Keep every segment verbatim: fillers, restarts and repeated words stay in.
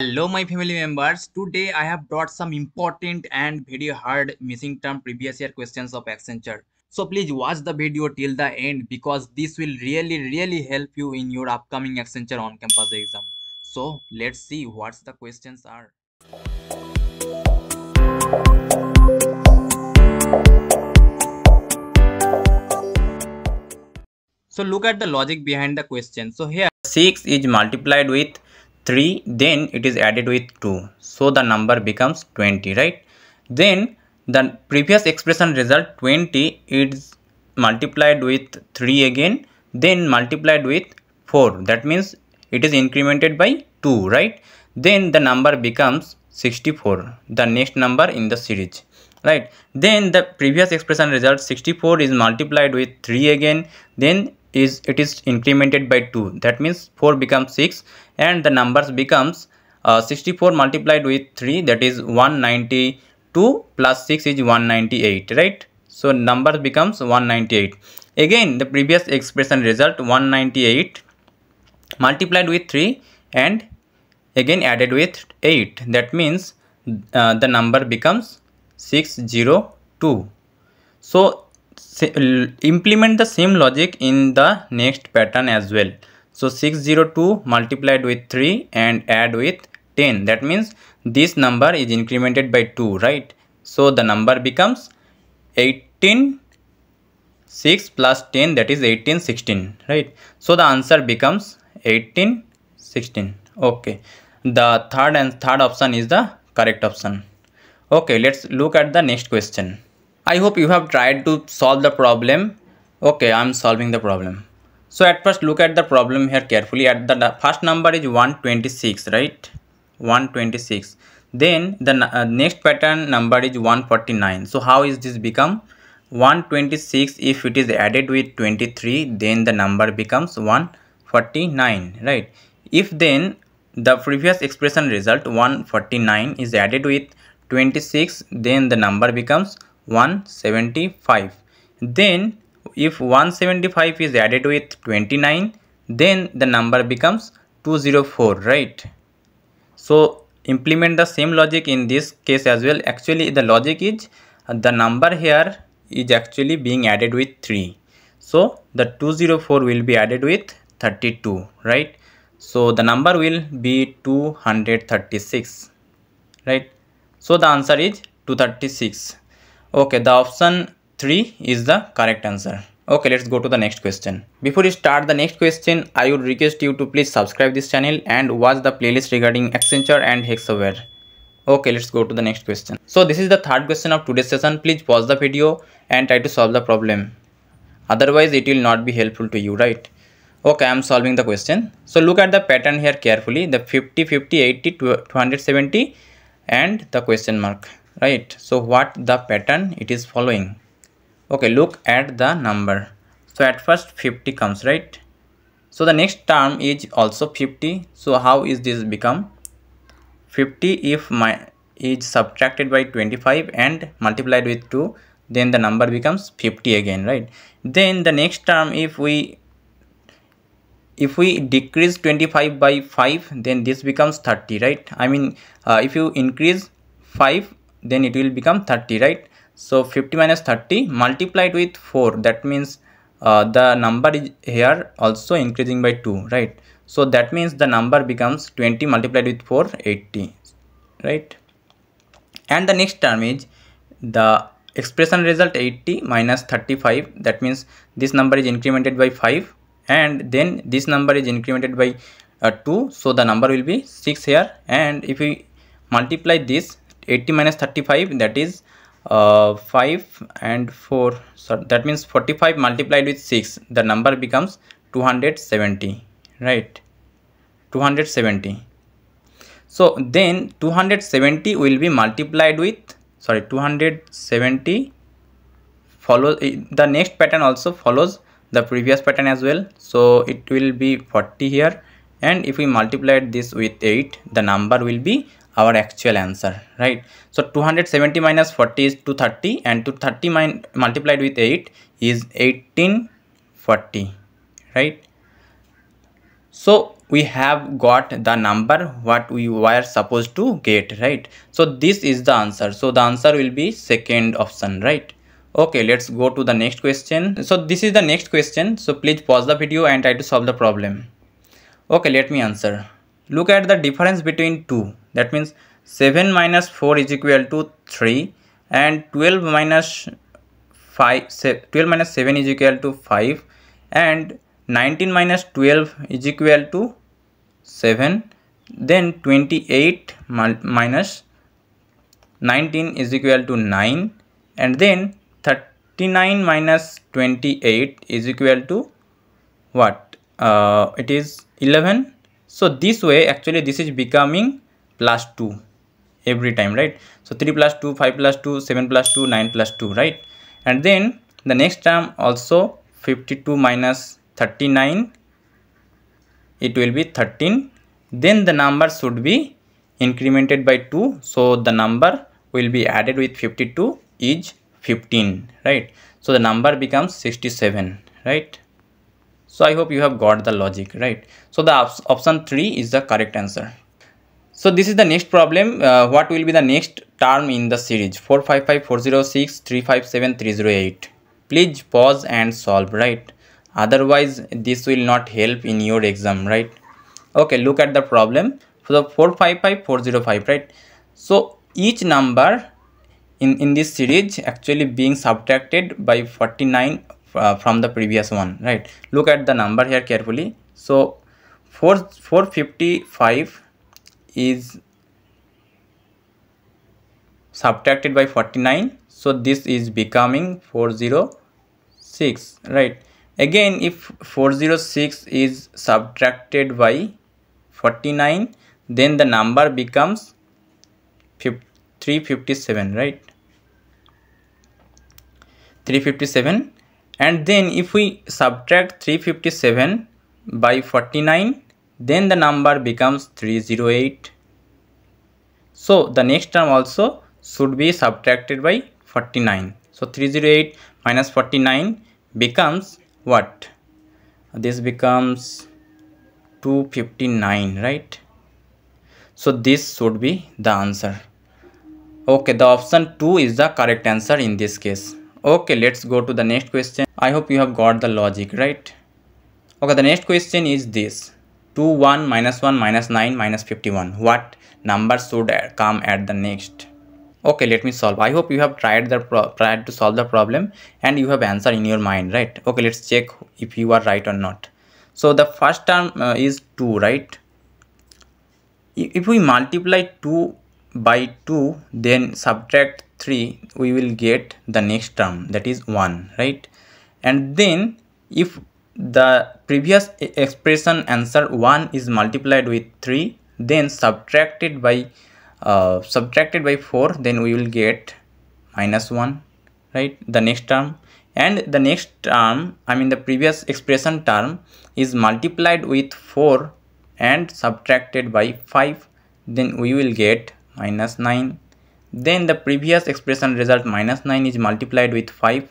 Hello my family members, today I have brought some important and very hard missing term previous year questions of Accenture. So please watch the video till the end because this will really really help you in your upcoming Accenture on-campus exam. So let's see what the questions are. So look at the logic behind the question. So here six is multiplied with three, then it is added with two, so the number becomes twenty, right? Then the previous expression result twenty is multiplied with three again, then multiplied with four, that means it is incremented by two, right? Then the number becomes sixty-four, the next number in the series, right? Then the previous expression result sixty-four is multiplied with three again, then is it is incremented by two, that means four becomes six, and the numbers becomes uh, sixty-four multiplied with three, that is one ninety-two plus six is one ninety-eight, right? So number becomes one ninety-eight. Again the previous expression result one ninety-eight multiplied with three and again added with eight, that means uh, the number becomes six hundred two. So implement the same logic in the next pattern as well. So six hundred two multiplied with three and add with ten, that means this number is incremented by two, right? So the number becomes eighteen, six plus ten, that is eighteen, sixteen, right? So the answer becomes eighteen, sixteen. Okay, the third and third option is the correct option. Okay, let's look at the next question. I hope you have tried to solve the problem. Okay, I am solving the problem. So at first look at the problem here carefully. At the, the first number is one twenty-six, right? one twenty-six. Then the uh, next pattern number is one forty-nine. So how is this become? one twenty-six, if it is added with twenty-three, then the number becomes one forty-nine, right? If then the previous expression result one forty-nine is added with twenty-six, then the number becomes one seventy-five. Then if one seventy-five is added with twenty-nine, then the number becomes two hundred four, right? So implement the same logic in this case as well. Actually the logic is the number here is actually being added with three, so the two hundred four will be added with thirty-two, right? So the number will be two hundred thirty-six, right? So the answer is two hundred thirty-six. Okay, the option three is the correct answer. Okay, let's go to the next question. Before we start the next question, I would request you to please subscribe this channel and watch the playlist regarding Accenture and Hexaware. Okay, let's go to the next question. So this is the third question of today's session. Please pause the video and try to solve the problem. Otherwise, it will not be helpful to you, right? Okay, I am solving the question. So look at the pattern here carefully. The fifty, fifty, eighty, two hundred seventy and the question mark. Right, so what the pattern it is following? Okay, look at the number. So at first fifty comes, right? So the next term is also fifty. So how is this become? fifty if my is subtracted by twenty-five and multiplied with two, then the number becomes fifty again, right? Then the next term, if we if we decrease twenty-five by five, then this becomes thirty, right? I mean uh, if you increase five, then it will become thirty, right? So fifty minus thirty multiplied with four, that means uh, the number is here also increasing by two, right? So that means the number becomes twenty multiplied with four, eighty, right? And the next term is the expression result eighty minus thirty-five, that means this number is incremented by five and then this number is incremented by uh, two, so the number will be six here. And if we multiply this eighty minus thirty-five, that is uh, five and four, so that means forty-five multiplied with six, the number becomes two hundred seventy, right? two hundred seventy. So then two hundred seventy will be multiplied with, sorry, two hundred seventy follows the next pattern, also follows the previous pattern as well. So it will be forty here, and if we multiply this with eight, the number will be our actual answer, right? So two hundred seventy minus forty is two hundred thirty, and two hundred thirty multiplied with eight is eighteen forty, right? So we have got the number what we were supposed to get, right? So this is the answer. So the answer will be second option, right? Okay, let's go to the next question. So this is the next question. So please pause the video and try to solve the problem. Okay, let me answer. Look at the difference between two. That means seven minus four is equal to three and twelve minus five, twelve minus seven is equal to five and nineteen minus twelve is equal to seven. Then twenty-eight minus nineteen is equal to nine. And then thirty-nine minus twenty-eight is equal to what? Uh, it is eleven. So this way actually this is becoming plus two every time, right? So three plus two, five plus two, seven plus two, nine plus two, right? And then the next term also fifty-two minus thirty-nine, it will be thirteen. Then the number should be incremented by two. So the number will be added with fifty-two. Is fifteen, right? So the number becomes sixty-seven, right? So I hope you have got the logic, right? So the op option three is the correct answer. So this is the next problem. Uh, what will be the next term in the series? Four five five, four zero six, three five seven, three zero eight. Please pause and solve, right? Otherwise this will not help in your exam, right? Okay, look at the problem. So the four five five, four zero five, right? So each number In, in this series actually being subtracted by forty-nine uh, from the previous one, right? Look at the number here carefully. So four, four fifty-five is subtracted by forty-nine. So this is becoming four zero six, right? Again, if four zero six is subtracted by forty-nine, then the number becomes three fifty-seven, right? three fifty-seven. And then if we subtract three fifty-seven by forty-nine, then the number becomes three zero eight. So the next term also should be subtracted by forty-nine. So three zero eight minus forty-nine becomes what? This becomes two fifty-nine, right? So this should be the answer. Okay, the option two is the correct answer in this case. Okay, let's go to the next question. I hope you have got the logic, right? Okay, the next question is this. two, one, minus one, minus nine, minus fifty-one. What number should come at the next? Okay, let me solve. I hope you have tried the pro tried to solve the problem and you have answer in your mind, right? Okay, let's check if you are right or not. So the first term uh, is two, right? If we multiply two by two then subtract three, we will get the next term, that is one, right? And then if the previous expression answer one is multiplied with three, then subtracted by uh, subtracted by four, then we will get minus one, right? The next term. And the next term, I mean the previous expression term, is multiplied with four and subtracted by five, then we will get minus nine. Then the previous expression result minus nine is multiplied with five.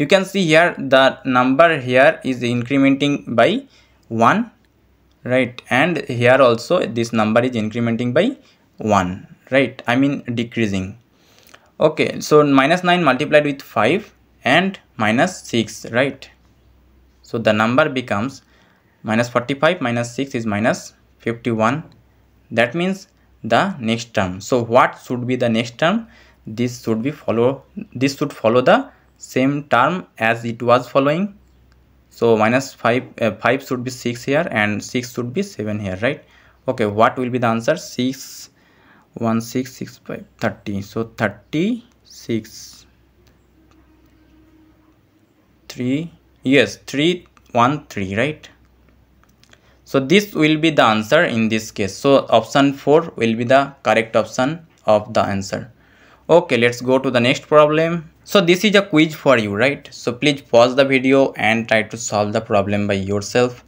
You can see here the number here is incrementing by one, right? And here also this number is incrementing by one, right? I mean decreasing. Okay, so minus nine multiplied with five and minus six, right? So the number becomes minus forty-five minus six is minus fifty-one. That means the next term. So what should be the next term? This should be follow this should follow the same term as it was following. So minus five, uh, five should be six here and six should be seven here, right? Okay, what will be the answer? Six, one, six, six, five, thirty. So thirty-six, three, yes, three, one, three, right? So this will be the answer in this case. So option four will be the correct option of the answer. Okay, let's go to the next problem. So this is a quiz for you, right? So please pause the video and try to solve the problem by yourself.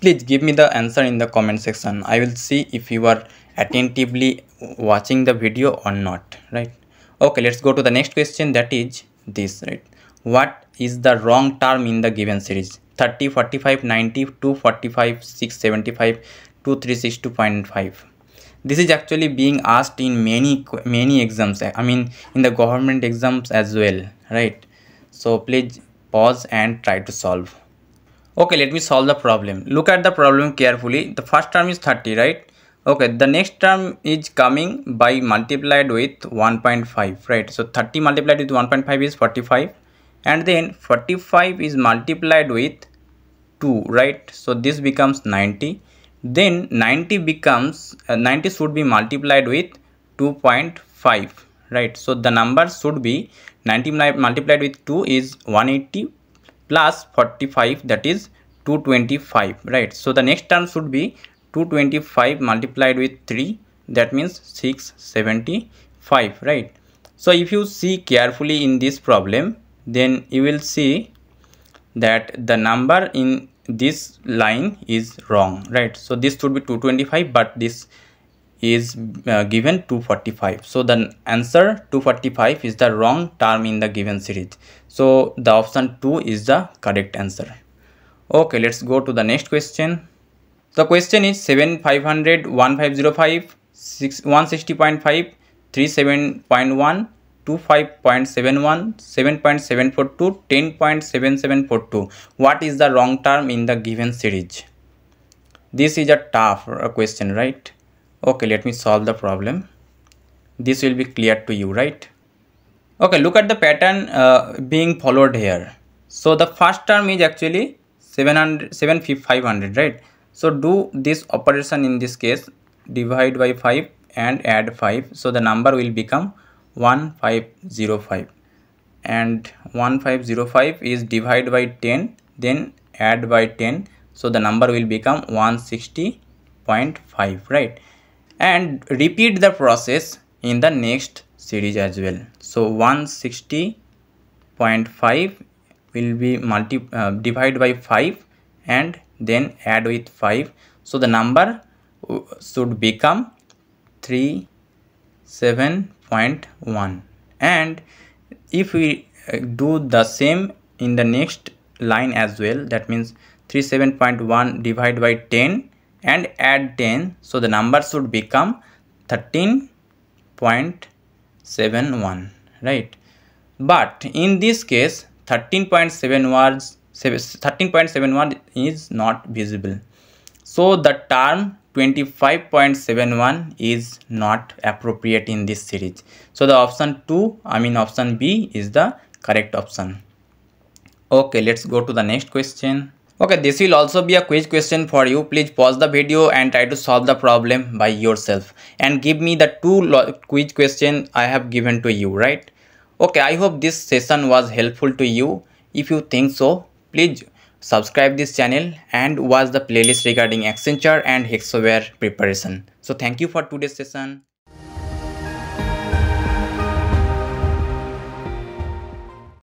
Please give me the answer in the comment section. I will see if you are attentively watching the video or not, right? Okay, let's go to the next question, that is this, right? What is the wrong term in the given series? thirty, forty-five, ninety, two forty-five, six seventy-five, two three six two point five. This is actually being asked in many many exams, I mean in the government exams as well, right? So please pause and try to solve. Okay, let me solve the problem. Look at the problem carefully. The first term is thirty, right? Okay, the next term is coming by multiplied with one point five, right? So thirty multiplied with one point five is forty-five, and then forty-five is multiplied with two, right? So this becomes ninety. Then ninety becomes uh, ninety should be multiplied with two point five, right? So the number should be ninety multiplied with two is one hundred eighty plus forty-five, that is two hundred twenty-five, right? So the next term should be two hundred twenty-five multiplied with three, that means six hundred seventy-five, right? So if you see carefully in this problem, then you will see that the number in this line is wrong, right? So this should be two hundred twenty-five, but this is uh, given two hundred forty-five. So the answer two hundred forty-five is the wrong term in the given series. So the option two is the correct answer. Okay, let's go to the next question. The question is seventy-five hundred, fifteen oh five, one hundred sixty point five, thirty-seven point one, twenty-five point seven one, seven point seven four two, ten point seven seven four two. What is the wrong term in the given series? This is a tough question, right? Okay, let me solve the problem. This will be clear to you, right? Okay, look at the pattern uh, being followed here. So the first term is actually seven hundred, seven hundred, five hundred, right? So do this operation in this case, divide by five and add five. So the number will become one thousand five hundred five, and one thousand five hundred five is divided by ten, then add by ten, so the number will become one hundred sixty point five, right? And repeat the process in the next series as well. So one hundred sixty point five will be multi uh, divided by five and then add with five, so the number should become three seven point one. And if we do the same in the next line as well, that means thirty-seven point one divided by ten and add ten, so the number should become thirteen point seven one, right? But in this case thirteen point seven one is not visible, so the term twenty-five point seven one is not appropriate in this series. So the option two, I mean option B, is the correct option. Okay, let's go to the next question. Okay, this will also be a quiz question for you. Please pause the video and try to solve the problem by yourself and give me the two quiz questions I have given to you, right? Okay, I hope this session was helpful to you. If you think so, please subscribe this channel and watch the playlist regarding Accenture and Hexaware preparation. So thank you for today's session.